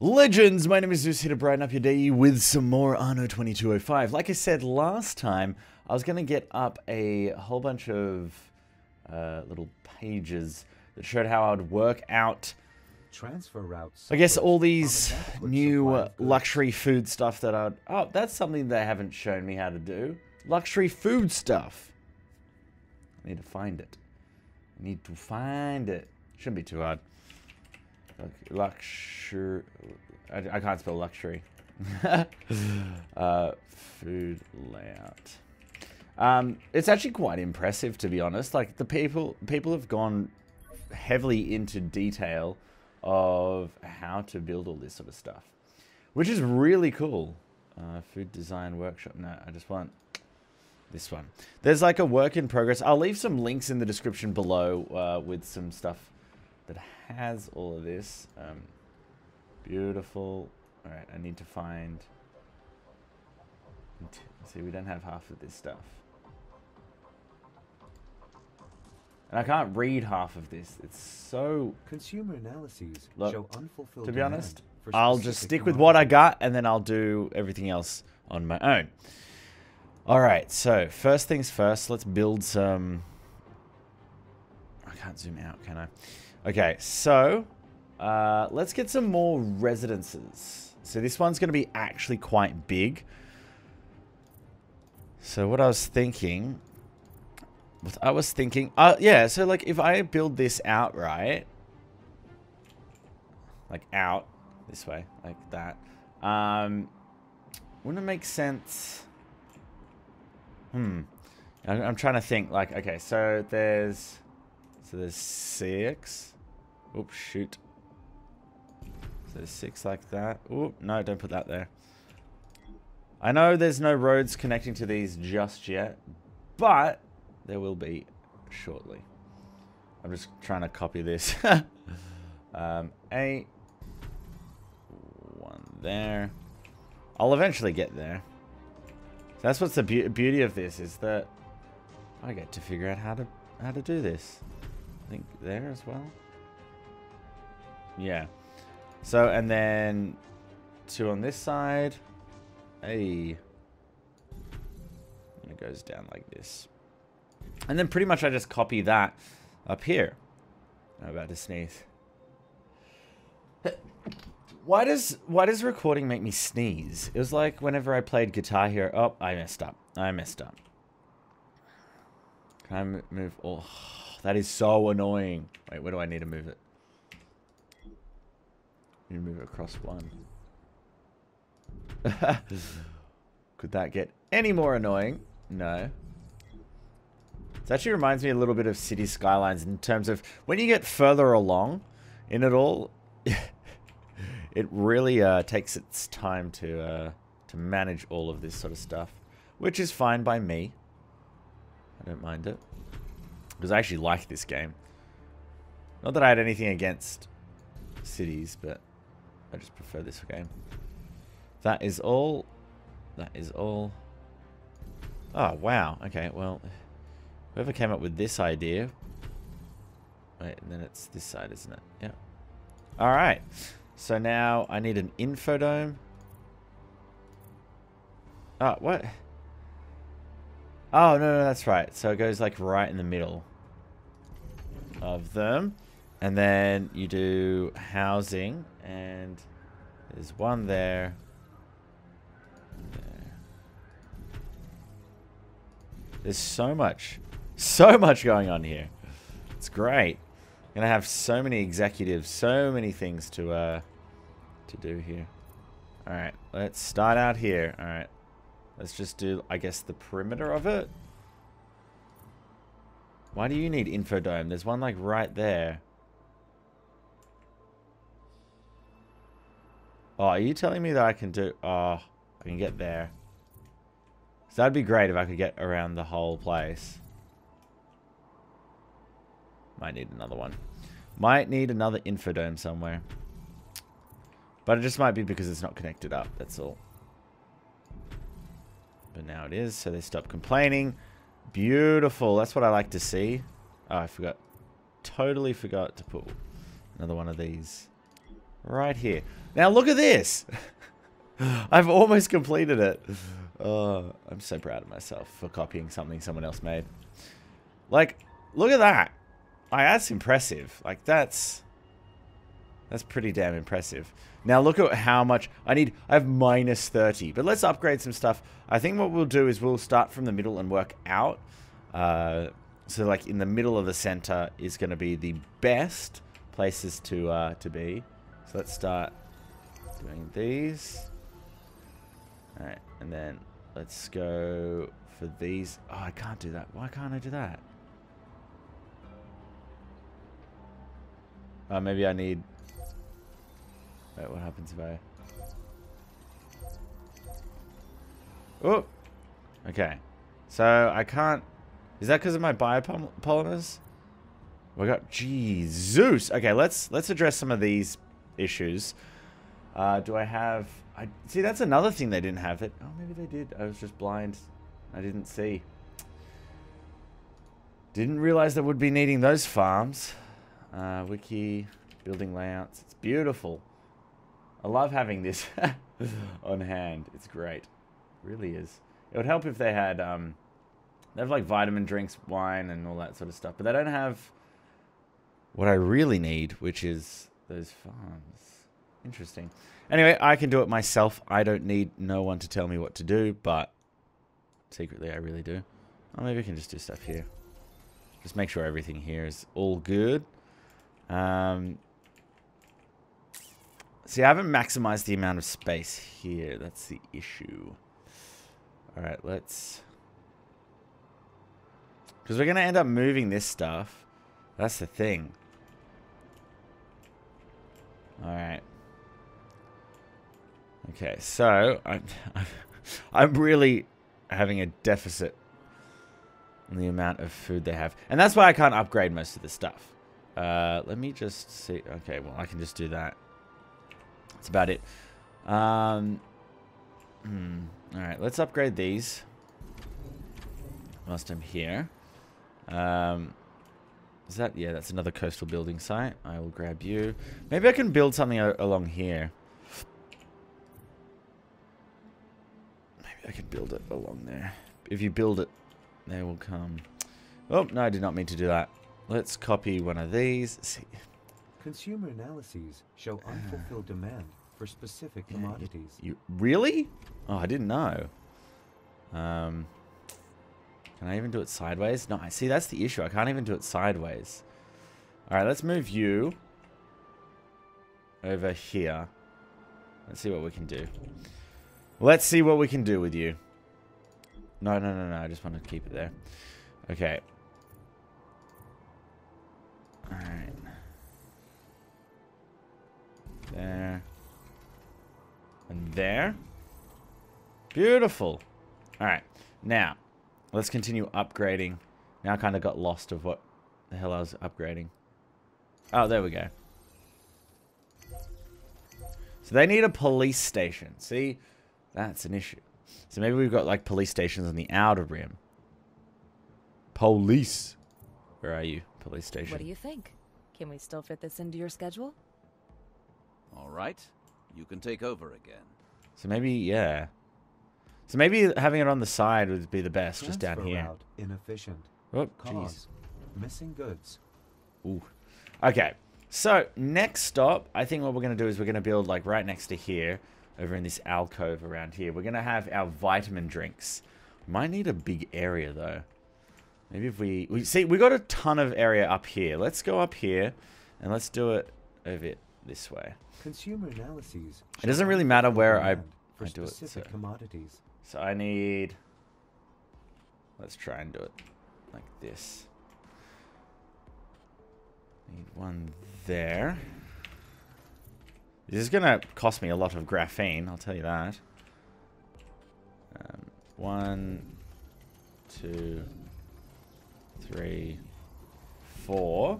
Legends, my name is Zeus here to brighten up your day with some more Anno 2205. Like I said last time, I was going to get up a whole bunch of little pages that showed how I would work out transfer routes. I guess all these new luxury food stuff that I'd... Oh, that's something they haven't shown me how to do. Luxury food stuff. I need to find it. I need to find it. Shouldn't be too hard. Luxury. I can't spell luxury. Food layout. It's actually quite impressive, to be honest. Like the people have gone heavily into detail of how to build all this sort of stuff, which is really cool. Food design workshop. No, I just want this one. There's like a work in progress. I'll leave some links in the description below with some stuff that has all of this. Beautiful. All right, I need to find... See, we don't have half of this stuff. And I can't read half of this. It's so... Consumer analyses show unfulfilled. To be honest, I'll just stick with what I got, and then I'll do everything else on my own. All right, so first things first, let's build some... I can't zoom out, can I? Okay, so let's get some more residences. So this one's going to be actually quite big. So what I was thinking... yeah, so like if I build this out, right? Like out, this way, like that. Wouldn't it make sense? I'm trying to think, like, okay, so there's... six... Oops, shoot. So there's six like that. Oh, no, don't put that there. I know there's no roads connecting to these just yet, but there will be shortly. I'm just trying to copy this. Eight. One there. I'll eventually get there. So that's what's the beauty of this, is that I get to figure out how to do this. I think there as well. Yeah. So, and then two on this side. Hey. And it goes down like this. And then pretty much I just copy that up here. I'm about to sneeze. Why does recording make me sneeze? It was like whenever I played Guitar Hero. Oh, I messed up. Can I move? Oh, that is so annoying. Wait, where do I need to move it? You move it across one. Could that get any more annoying? No. It actually reminds me a little bit of City Skylines in terms of when you get further along in it all, it really takes its time to manage all of this sort of stuff, which is fine by me. I don't mind it because I actually like this game. Not that I had anything against cities, but I just prefer this game. That is all. That is all. Oh, wow. Okay, well, whoever came up with this idea... Wait, and then it's this side, isn't it? Yeah. All right. So now I need an infodome. Oh, what? Oh, no, that's right. So it goes, like, right in the middle of them. And then you do housing, and there's one there. There's so much going on here. It's great. I'm gonna have so many executives, so many things to do here. All right, let's start out here. All right, let's just do, I guess, the perimeter of it. Why do you need infodome? There's one like right there. Oh, are you telling me that I can do... Oh, I can get there. So that'd be great if I could get around the whole place. Might need another one. Might need another infodome somewhere. But it just might be because it's not connected up, that's all. But now it is, so they stop complaining. Beautiful, that's what I like to see. Oh, I forgot. Totally forgot to put another one of these right here. Now look at this. I've almost completed it. I'm so proud of myself for copying something someone else made. Like, look at that. Like, that's impressive. Like, that's pretty damn impressive. Now look at how much I need. I have minus 30, but let's upgrade some stuff. I think what we'll do is we'll start from the middle and work out. So like in the middle of the center is going to be the best places to be. So let's start doing these. All right, and then let's go for these. Oh, I can't do that. Why can't I do that? Oh, maybe I need... Wait, what happens if I... Oh! Okay. So, I can't... Is that because of my biopolymers? We got... Jesus! Okay, let's address some of these issues. Do I have... See, that's another thing they didn't have. Oh, maybe they did. I was just blind. I didn't see. Didn't realize that we'd be needing those farms. Wiki, building layouts. It's beautiful. I love having this on hand. It's great. It really is. It would help if they had, they have like vitamin drinks, wine, and all that sort of stuff. But they don't have what I really need, which is those farms. Interesting. Anyway, I can do it myself. I don't need no one to tell me what to do, but secretly I really do. Oh, maybe I can just do stuff here. Just make sure everything here is all good. See, I haven't maximized the amount of space here. That's the issue. All right, let's... Because we're going to end up moving this stuff. That's the thing. All right. Okay, so I'm really having a deficit in the amount of food they have. And that's why I can't upgrade most of the stuff. Let me just see. Okay, well, I can just do that. That's about it. All right, let's upgrade these whilst I'm here. Is that... Yeah, that's another coastal building site. I will grab you. Maybe I can build something along here. Maybe I can build it along there. If you build it, they will come. Oh, no, I did not mean to do that. Let's copy one of these. See. Consumer analyses show unfulfilled demand for specific commodities. Really? Oh, I didn't know. Can I even do it sideways? No, I see that's the issue. I can't even do it sideways. All right, let's move you over here. Let's see what we can do. Let's see what we can do with you. No, no, no, no. I just want to keep it there. Okay. Alright. There. And there. Beautiful. Alright. Now, let's continue upgrading. Now I kind of got lost of what the hell I was upgrading. Oh, there we go. So they need a police station. See? That's an issue. So maybe we've got like police stations on the outer rim. Police. Where are you? Police station. What do you think? Can we still fit this into your schedule? All right. You can take over again. So maybe, yeah. So maybe having it on the side would be the best, just down here. Inefficient. Oh, jeez. Missing goods. Ooh. Okay. So next stop, I think what we're going to do is we're going to build like right next to here, over in this alcove around here. We're going to have our vitamin drinks. Might need a big area though. Maybe if we see, we got a ton of area up here. Let's go up here and let's do it over this way. Consumer analyses. It doesn't really matter where I do it. So. Commodities. So I need... Let's try and do it like this. Need one there. This is going to cost me a lot of graphene. I'll tell you that. One, two... 3, 4.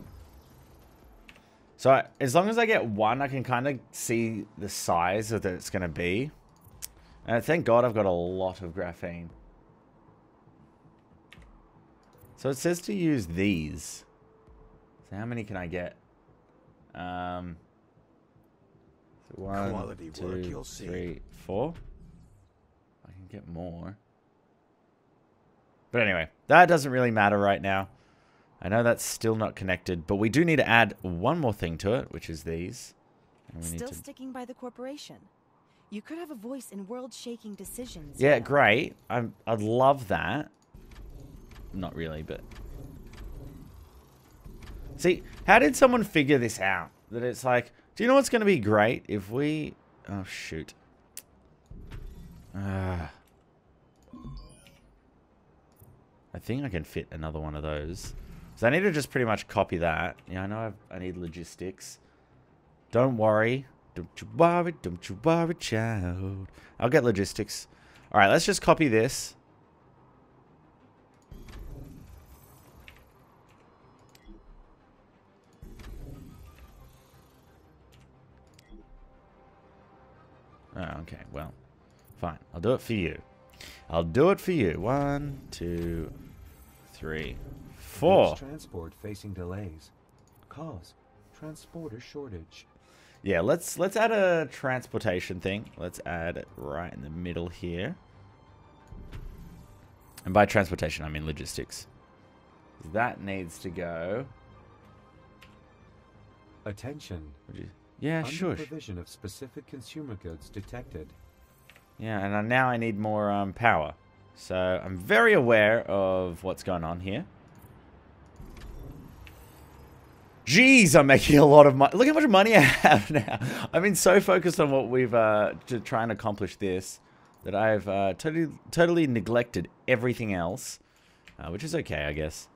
So as long as I get one, I can kind of see the size of that it's going to be. And thank God I've got a lot of graphene. So it says to use these. So how many can I get? One, quality two, work you'll see. 3, 4. I can get more. But anyway, that doesn't really matter right now. I know that's still not connected, but we do need to add one more thing to it, which is these. And we still need to... sticking by the corporation. You could have a voice in world-shaking decisions. Yeah, great. I'd love that. Not really, but... See, how did someone figure this out? That it's like, do you know what's going to be great if we... Oh, shoot. I think I can fit another one of those. So I need to just pretty much copy that. Yeah, I know I need logistics. Don't worry. Don't you worry, child. I'll get logistics. All right, let's just copy this. Oh, okay, well, fine. I'll do it for you. I'll do it for you. 1, 2, 3, 4. Transport facing delays. Cause transporter shortage. Yeah, let's add a transportation thing. Let's add it right in the middle here. And by transportation, I mean logistics. That needs to go. Attention. Yeah, sure. Provision of specific consumer goods detected. Yeah, and now I need more power. So I'm very aware of what's going on here. Jeez, I'm making a lot of money. Look how much money I have now. I've been so focused on what we've to try and accomplish this that I've totally neglected everything else, which is okay, I guess.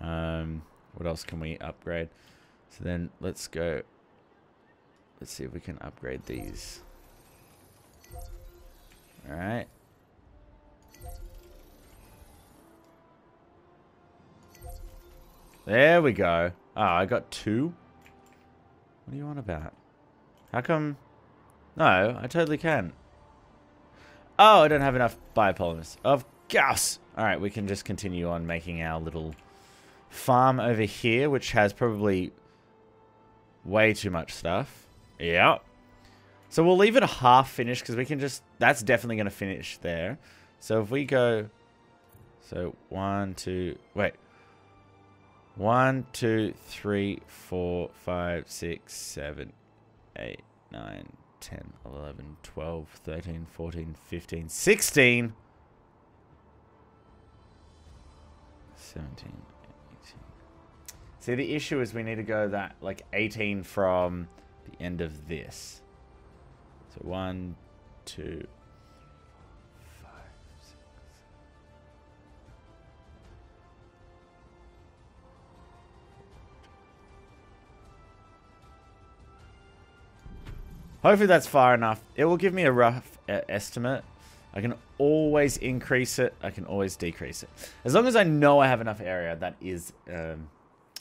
What else can we upgrade? So then let's go. Let's see if we can upgrade these. All right. There we go. Oh, I got 2? What are you on about? How come? No, I totally can. Oh, I don't have enough biopolymers. Of course. All right, we can just continue on making our little farm over here, which has probably way too much stuff. Yeah. So we'll leave it half finished because we can just... That's definitely going to finish there. So if we go... So 1, 2... Wait. 1, 2, 3, 4, 5, 6, 7, 8, 9, 10, 11, 12, 13, 14, 15, 16, 17, 18. See, the issue is we need to go that, like, 18 from the end of this. So 1, 2, 5, 6. Hopefully that's far enough. It will give me a rough estimate. I can always increase it. I can always decrease it. As long as I know I have enough area, that is...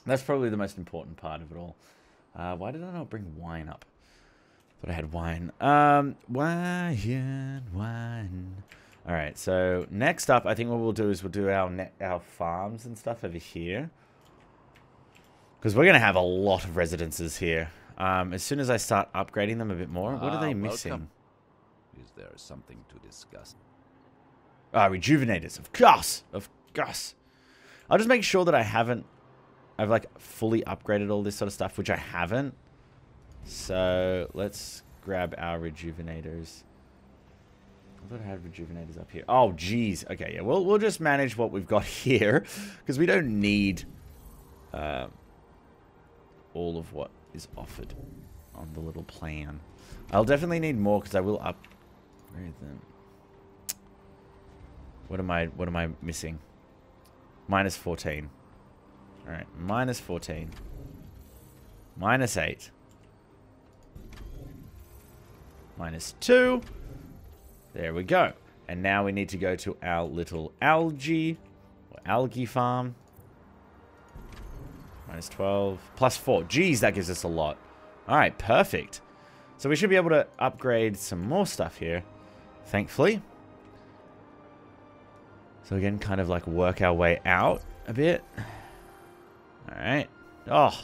that's probably the most important part of it all. Why did I not bring wine up? Thought I had wine. Wine. All right. So next up, I think what we'll do is we'll do our farms and stuff over here, because we're gonna have a lot of residences here. As soon as I start upgrading them a bit more, what are they missing? Welcome. Is there something to discuss? Rejuvenators, of course, of course. I'll just make sure that I haven't. I've like fully upgraded all this sort of stuff, which I haven't. So let's grab our rejuvenators. I thought I had rejuvenators up here. Oh, geez. Okay, yeah. We'll just manage what we've got here because we don't need all of what is offered on the little plan. I'll definitely need more because I will upgrade them. What am I missing? Minus 14. All right, minus 14, minus 8, minus 2. There we go. And now we need to go to our little algae farm. Minus 12, plus 4. Geez, that gives us a lot. All right, perfect. So we should be able to upgrade some more stuff here, thankfully. So again, kind of like work our way out a bit. All right. Oh,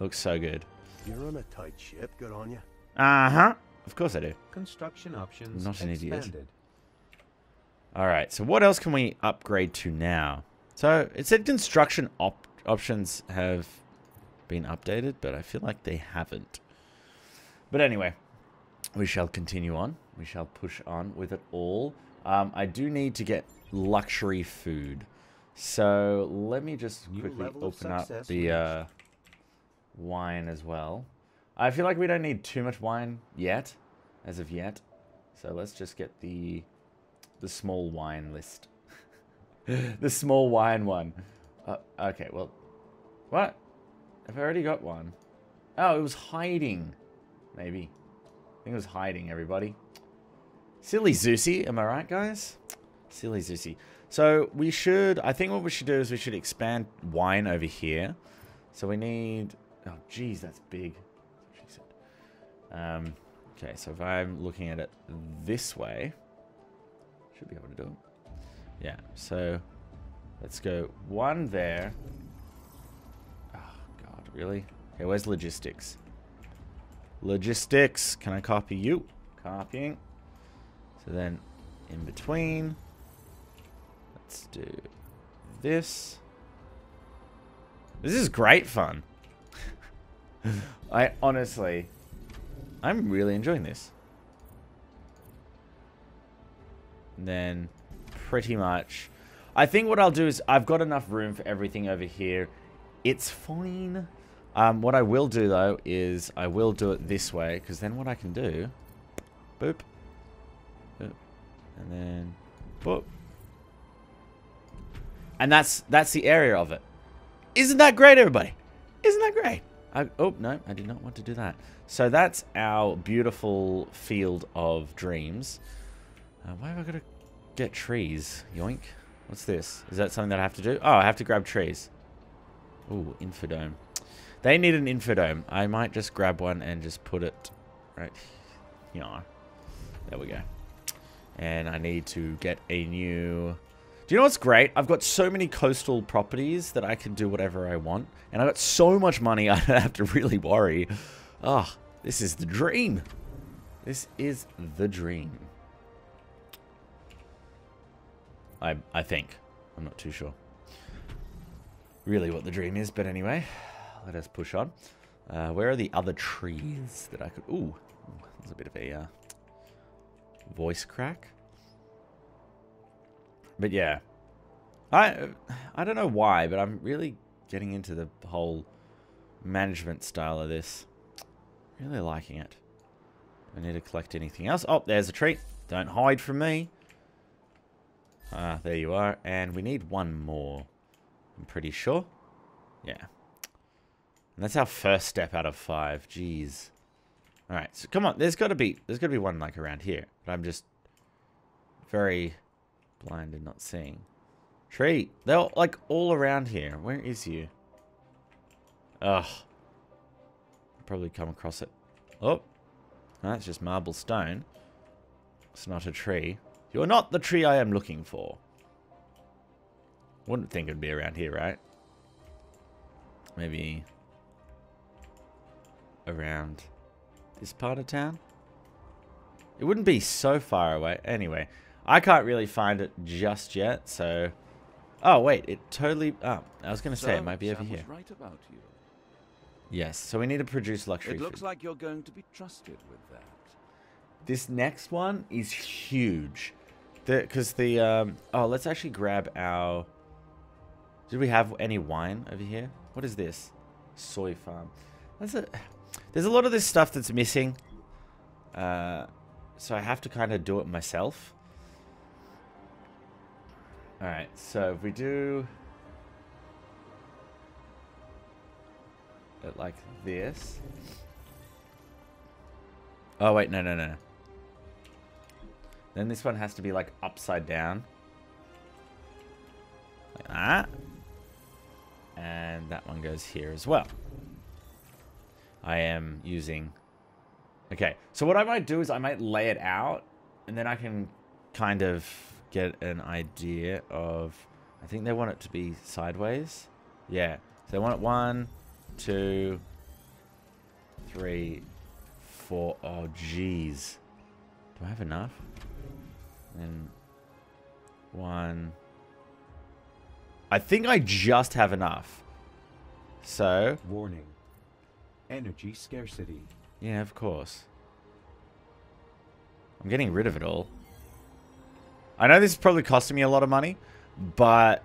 looks so good. You're on a tight ship. Good on you. Uh-huh. Of course I do. Construction options not an expanded. Idiot. All right. So what else can we upgrade to now? So it said construction options have been updated, but I feel like they haven't. But anyway, we shall continue on. We shall push on with it all. I do need to get luxury food. So let me just quickly open up the wine as well. I feel like we don't need too much wine yet, as of yet. So let's just get the small wine list. The small wine one. Okay, well, what? I've already got one. Oh, it was hiding, maybe. I think it was hiding, everybody. Silly Zeusy, am I right, guys? Silly Zeusy. So we should, I think what we should do is we should expand wine over here. So we need, oh geez, that's big. She said. Okay, so if I'm looking at it this way, should be able to do it. Yeah, so let's go one there. Oh God, really? Okay, where's logistics? Logistics, can I copy you? Copying. So then in between, let's do this. This is great fun. I honestly, I'm really enjoying this. And then pretty much, I think what I'll do is I've got enough room for everything over here. It's fine. What I will do though is I will do it this way, because then what I can do, boop, boop, and then boop. And that's the area of it. Isn't that great, everybody? Isn't that great? Oh, no, I did not want to do that. So that's our beautiful field of dreams. Why have I got to get trees? Yoink. What's this? Is that something that I have to do? Oh, I have to grab trees. Ooh, infodome. They need an infodome. I might just grab one and just put it right here. There we go. And I need to get a new... Do you know what's great? I've got so many coastal properties that I can do whatever I want. And I've got so much money I don't have to really worry. Oh, this is the dream. This is the dream. I think. I'm not too sure really what the dream is. But anyway, let us push on. Where are the other trees that I could... Ooh, there's a bit of a voice crack. But yeah, I don't know why, but I'm really getting into the whole management style of this. Really liking it. I need to collect anything else. Oh, there's a tree. Don't hide from me. Ah, there you are. And we need one more, I'm pretty sure. Yeah. And that's our first step out of 5. Jeez. All right. So come on. There's got to be one like around here. But I'm just very... blind and not seeing. Tree. They're like all around here. Where is you? Ugh. I'll probably come across it. Oh. No, that's just marble stone. It's not a tree. You're not the tree I am looking for. Wouldn't think it'd be around here, right? Maybe around this part of town? It wouldn't be so far away. Anyway. I can't really find it just yet, so... Oh, wait, it totally... Oh, I was going to say, it might be over here. Right about you. Yes, so we need to produce luxury food. It looks like you're going to be trusted with that. This next one is huge. Because the... oh, let's actually grab our... Did we have any wine over here? What is this? Soy farm. That's a... There's a lot of this stuff that's missing. So I have to kind of do it myself. Alright, so if we do it like this. Oh, wait, no, no, no. Then this one has to be like upside down. Like that. And that one goes here as well. I am using... Okay, so what I might do is I might lay it out and then I can kind of... get an idea of, I think they want it to be sideways. Yeah, so they want it 1, 2, 3, 4. Oh, jeez. Do I have enough? And one. I think I just have enough. So. Warning. Energy scarcity. Yeah, of course. I'm getting rid of it all. I know this is probably costing me a lot of money, but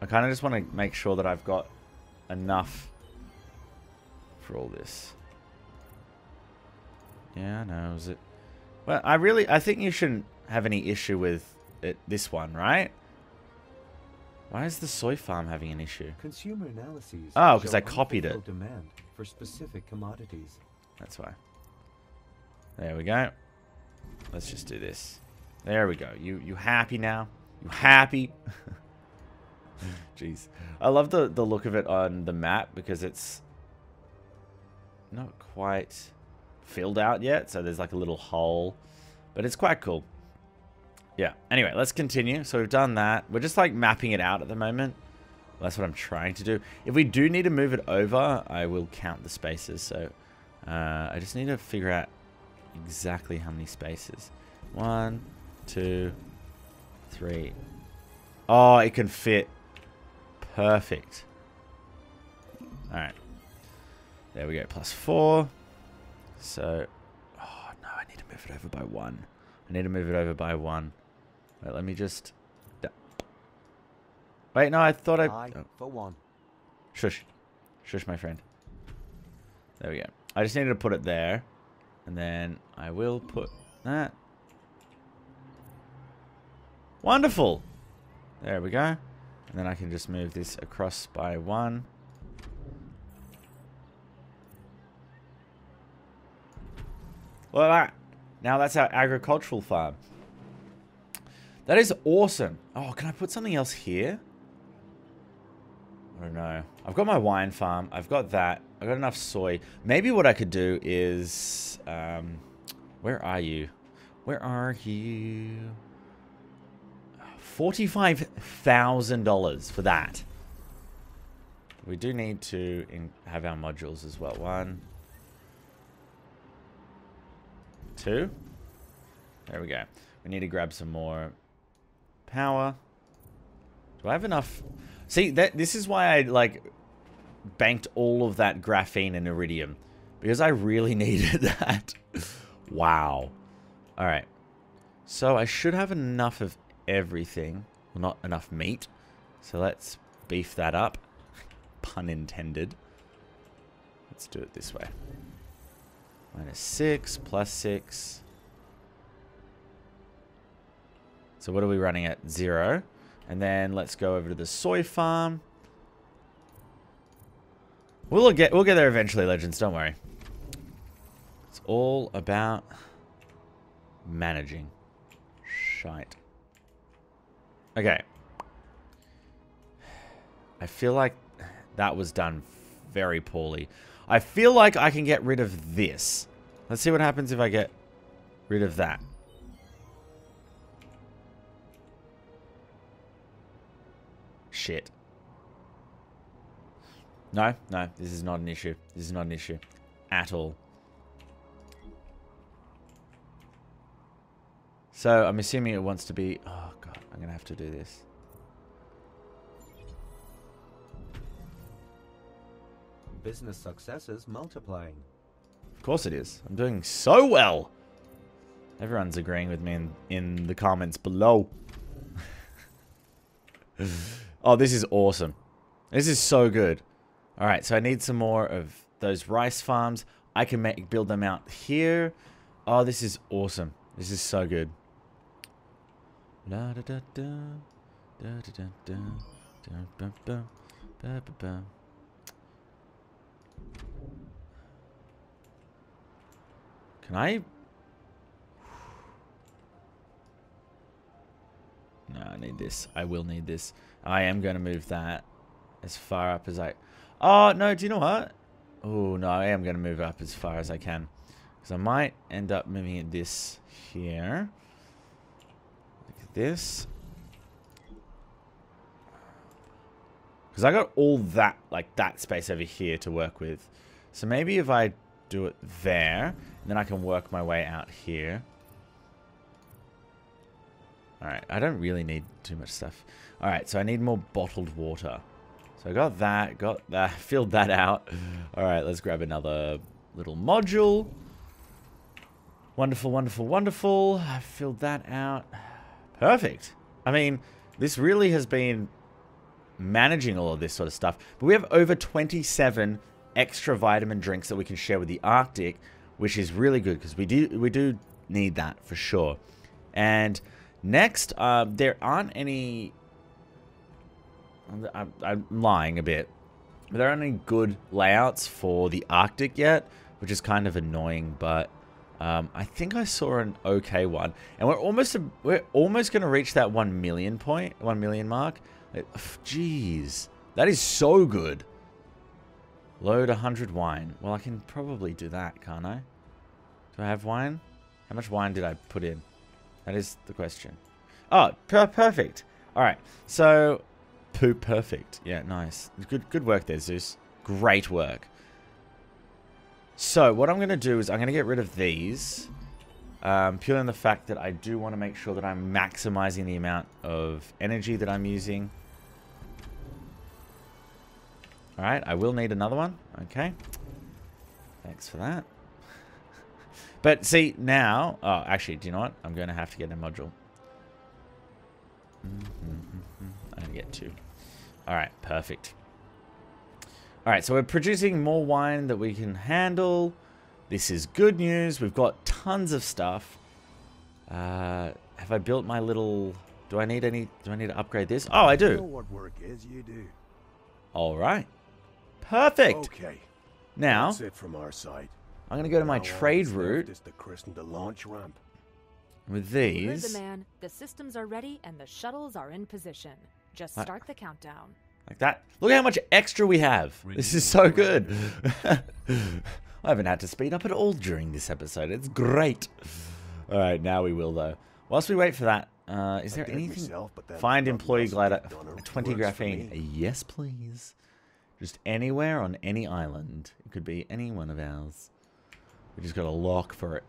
I kind of just want to make sure that I've got enough for all this. Yeah, no, is it? Well, I think you shouldn't have any issue with it, this one, right? Why is the soy farm having an issue? Consumer analyses. Oh, because I copied it. Demand for specific commodities. That's why. There we go. Let's just do this. There we go. You happy now? You happy? Jeez. I love the look of it on the map because it's not quite filled out yet. So there's like a little hole, but it's quite cool. Yeah. Anyway, let's continue. So we've done that. We're just like mapping it out at the moment. Well, that's what I'm trying to do. If we do need to move it over, I will count the spaces. So I just need to figure out exactly how many spaces. 1, 2, 3. Oh, it can fit. Perfect. All right. There we go. +4. So, oh no, I need to move it over by 1. I need to move it over by 1. Wait, let me just. Wait, no, I thought I. Oh. For 1. Shush, shush, my friend. There we go. I just needed to put it there, and then I will put that. Wonderful. There we go. And then I can just move this across by 1. Look at that. Now that's our agricultural farm. That is awesome. Oh, can I put something else here? I don't know. I've got my wine farm. I've got that. I've got enough soy. Maybe what I could do is... where are you? Where are you? $45,000 for that. We do need to have our modules as well. 1, 2. There we go. We need to grab some more power. Do I have enough? See, this is why I like banked all of that graphene and iridium, because I really needed that. Wow. All right. So I should have enough of everything. Well, not enough meat. So let's beef that up. Pun intended. Let's do it this way. -6, +6. So what are we running at? 0. And then let's go over to the soy farm. We'll get there eventually, legends. Don't worry. It's all about managing. Shite. Okay. I feel like that was done very poorly. I feel like I can get rid of this. Let's see what happens if I get rid of that. Shit. No, no, this is not an issue. This is not an issue at all. So I'm assuming it wants to be... Oh, God, I'm going to have to do this. Business successes multiplying. Of course it is. I'm doing so well. Everyone's agreeing with me in the comments below. Oh, this is awesome. This is so good. All right, so I need some more of those rice farms. I can build them out here. Oh, this is awesome. This is so good. La da da da da da da da da ba ba. Can I? No, I need this. I will need this. I am going to move that as far up as I... Oh, no, do you know what? Oh, no, I am going to move up as far as I can. Because I might end up moving this here. Like this. Because I got all that, like, that space over here to work with. So maybe if I do it there. And then I can work my way out here. Alright, I don't really need too much stuff. Alright, so I need more bottled water. So I got that, filled that out. Alright, let's grab another little module. Wonderful, wonderful, wonderful. I filled that out. Perfect. I mean, this really has been managing all of this sort of stuff. But we have over 27 extra vitamin drinks that we can share with the Arctic, which is really good because we do need that for sure. And next, there aren't any... I'm lying a bit. But there aren't any good layouts for the Arctic yet, which is kind of annoying, but... I think I saw an okay one, and we're almost going to reach that 1 million point, 1 million mark. Jeez, that is so good. Load 100 wine. Well, I can probably do that, can't I? Do I have wine? How much wine did I put in? That is the question. Oh, perfect. All right, so perfect. Yeah, nice. Good work there, Zeus. Great work. So, what I'm going to do is I'm going to get rid of these. Purely on the fact that I do want to make sure that I'm maximizing the amount of energy that I'm using. Alright, I will need another one. Okay. Thanks for that. But see, now... Oh, actually, do you know what? I'm going to have to get a module. I'm going to get two. Alright, perfect. Alright, so we're producing more wine that we can handle. This is good news. We've got tons of stuff. Have I built my little... Do I need to upgrade this? Oh, I do. You know what work is, you do. Alright. Perfect. Okay. Now, that's it from our side. I'm going to go to my trade route. Is to christen the launch ramp. With these... You're the man. The systems are ready and the shuttles are in position. Just start the countdown. Like that. Look how much extra we have. This is so good. I haven't had to speed up at all during this episode. It's great. All right, now we will though. Whilst we wait for that, is there anything? Find employee glider. 20 graphene. Yes, please. Just anywhere on any island. It could be any one of ours. We just got a lock for it.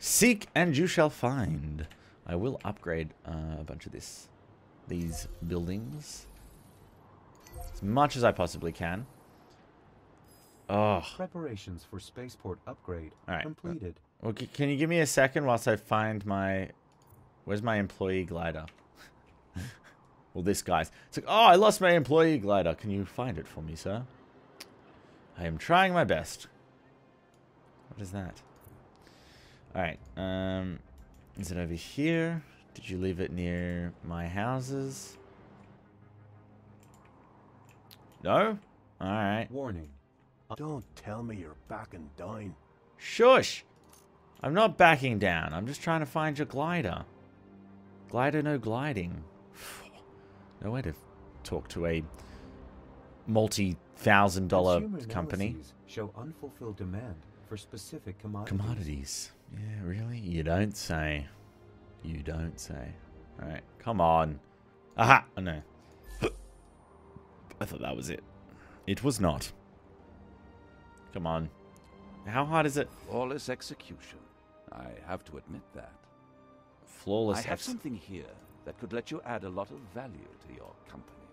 Seek and you shall find. I will upgrade a bunch of these buildings. As much as I possibly can. Oh. Preparations for spaceport upgrade completed. Well, can you give me a second whilst I find my... Where's my employee glider? Well, this guy's... It's like, oh, I lost my employee glider. Can you find it for me, sir? I am trying my best. What is that? Alright. Is it over here? Did you leave it near my houses? No? Alright. Warning. Don't tell me you're backing down. Shush! I'm not backing down. I'm just trying to find your glider. Glider, no gliding. No way to talk to a multi-thousand-dollar company. Show unfulfilled demand for specific commodities. Yeah, really? You don't say. You don't say. Alright, come on. Aha! Oh, no. I thought that was it. It was not. Come on. How hard is it? Flawless execution. I have to admit that. Flawless execution. I have something here that could let you add a lot of value to your company.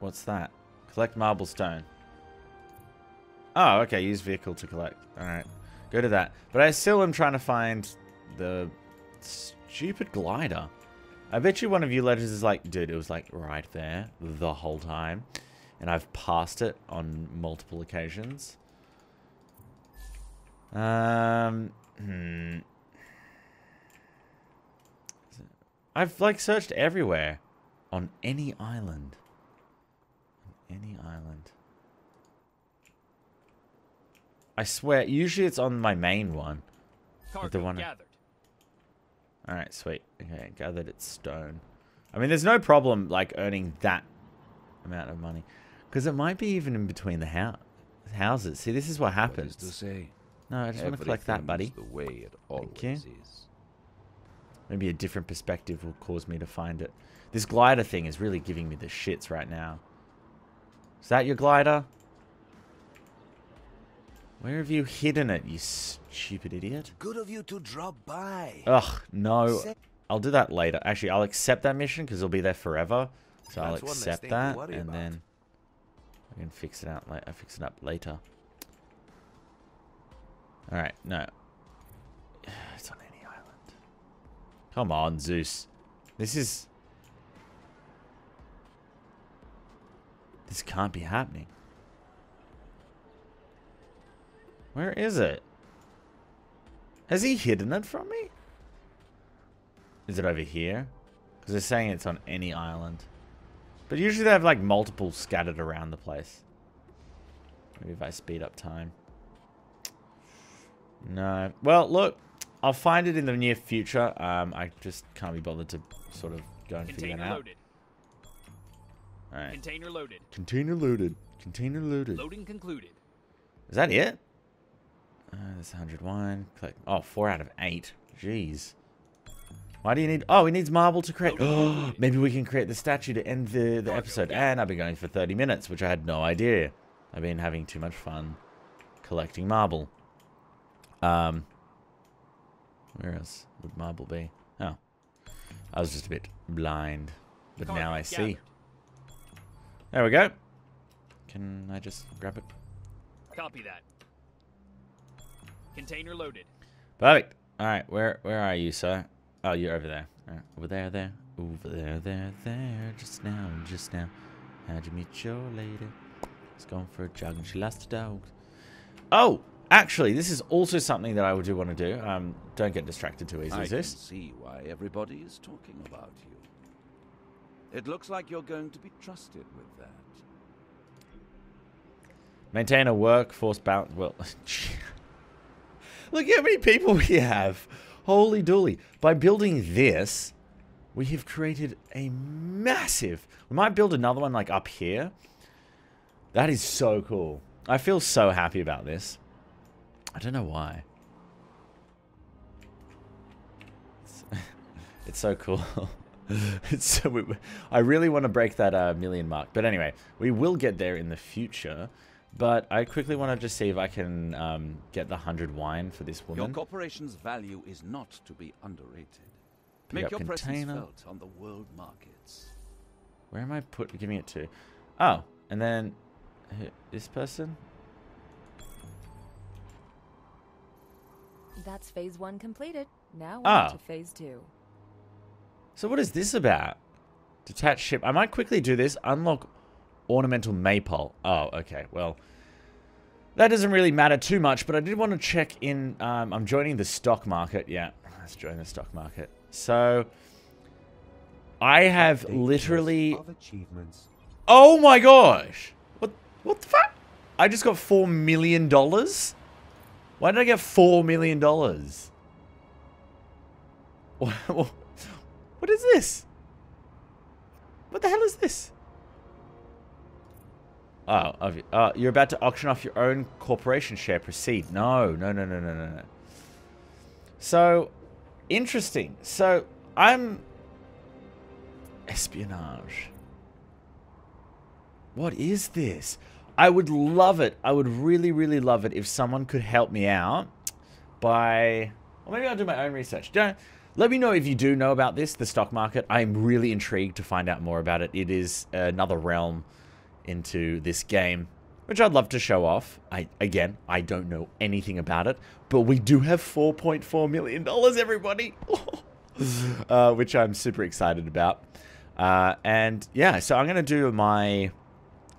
What's that? Collect marble stone. Oh, okay. Use vehicle to collect. Alright. Go to that. But I still am trying to find the stupid glider. I bet you one of you letters is like, dude, it was like right there the whole time. And I've passed it on multiple occasions. I've like searched everywhere. On any island. On any island. I swear, usually it's on my main one. The one gathered. Alright, sweet. Okay, gathered its stone. I mean, there's no problem, like, earning that amount of money. Because it might be even in between the houses. See, this is what happens. What is to say? No, I just want to collect that, buddy. The way it always is. Maybe a different perspective will cause me to find it. This glider thing is really giving me the shits right now. Is that your glider? Where have you hidden it, you stupid idiot? Good of you to drop by. Ugh, no. I'll do that later. Actually, I'll accept that mission because it'll be there forever. So I'll accept that and then I can fix it out. I'll fix it up later. All right, no. It's on any island. Come on, Zeus. This can't be happening. Where is it? Has he hidden it from me? Is it over here? Because they're saying it's on any island. But usually they have like multiple scattered around the place. Maybe if I speed up time. No. Well, look. I'll find it in the near future. I just can't be bothered to sort of go and figure it out. All right. Container loaded. Container loaded. Container loaded. Loading concluded. Is that it? There's 101. Click. Oh, 4 out of 8. Jeez. Why do you need... Oh, he needs marble to create... Oh, maybe we can create the statue to end the episode. And I've been going for 30 minutes, which I had no idea. I've been having too much fun collecting marble. Where else would marble be? Oh. I was just a bit blind. But now I see. There we go. Can I just grab it? Copy that. Container loaded. Perfect. All right, where are you, sir? Oh, you're over there. All right. Over there, there. Over there, there, there. Just now, just now. How'd you meet your lady? She's gone for a jog and she lost a dog. Oh, actually, this is also something that I do want to do. Don't get distracted too easily. I can see why everybody is talking about you. It looks like you're going to be trusted with that. Maintain a workforce balance. Well, look how many people we have. Holy dooly. By building this, we have created a massive... We might build another one, like, up here. That is so cool. I feel so happy about this. I don't know why. It's so cool. It's so... I really want to break that million mark. But anyway, we will get there in the future. But I quickly want to just see if I can get the 100 wine for this woman. Your corporation's value is not to be underrated. Make your presence felt on the world markets. Where am I giving it to? Oh, and then this person. That's phase 1 completed. Now we're on to phase 2. So what is this about? Detached ship. I might quickly do this. Unlock ornamental maypole. Oh, okay. Well, that doesn't really matter too much, but I did want to check in. I'm joining the stock market. Yeah, let's join the stock market. So, I have literally... Oh my gosh! What the fuck? I just got $4 million? Why did I get $4 million? What is this? What the hell is this? Oh, you're about to auction off your own corporation share. Proceed. No, no, no, no, no, no, no. So, interesting. So, I'm... Espionage. What is this? I would love it. I would really, really love it if someone could help me out by... Or maybe I'll do my own research. Don't... Let me know if you do know about this, the stock market. I'm really intrigued to find out more about it. It is another realm into this game, which I'd love to show off. I don't know anything about it, but we do have $4.4 million, everybody, which I'm super excited about. And yeah, so I'm gonna do my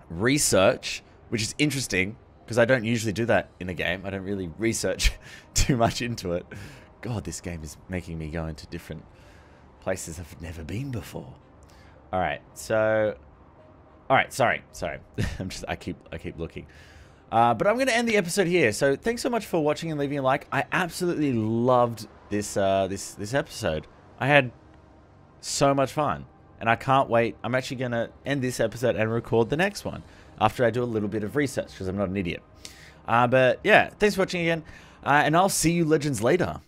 research, which is interesting because I don't usually do that in a game. I don't really research too much into it. God, this game is making me go into different places I've never been before. All right, so. All right, sorry. I keep looking. But I'm going to end the episode here. So thanks so much for watching and leaving a like. I absolutely loved this this episode. I had so much fun, and I can't wait. I'm actually going to end this episode and record the next one after I do a little bit of research because I'm not an idiot. But yeah, thanks for watching again, and I'll see you legends later.